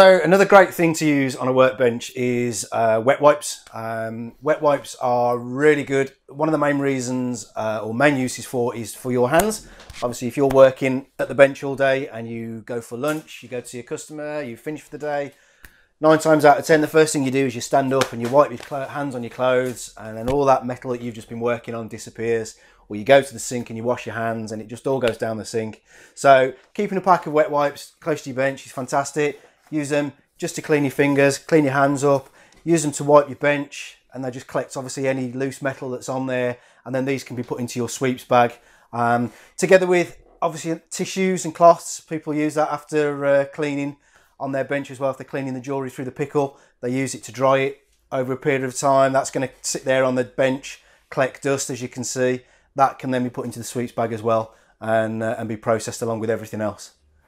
So another great thing to use on a workbench is wet wipes. Wet wipes are really good. One of the main reasons or main uses for is for your hands. Obviously, if you're working at the bench all day and you go for lunch, you go to your customer, you finish for the day, 9 times out of 10, the first thing you do is you stand up and you wipe your hands on your clothes, and then all that metal that you've just been working on disappears. Or you go to the sink and you wash your hands and it just all goes down the sink. So keeping a pack of wet wipes close to your bench is fantastic. Use them just to clean your fingers, clean your hands up, use them to wipe your bench, and they just collect obviously any loose metal that's on there, and then these can be put into your sweeps bag. Together with obviously tissues and cloths, people use that after cleaning on their bench as well. If they're cleaning the jewellery through the pickle, they use it to dry it over a period of time. That's going to sit there on the bench, collect dust as you can see. That can then be put into the sweeps bag as well and be processed along with everything else.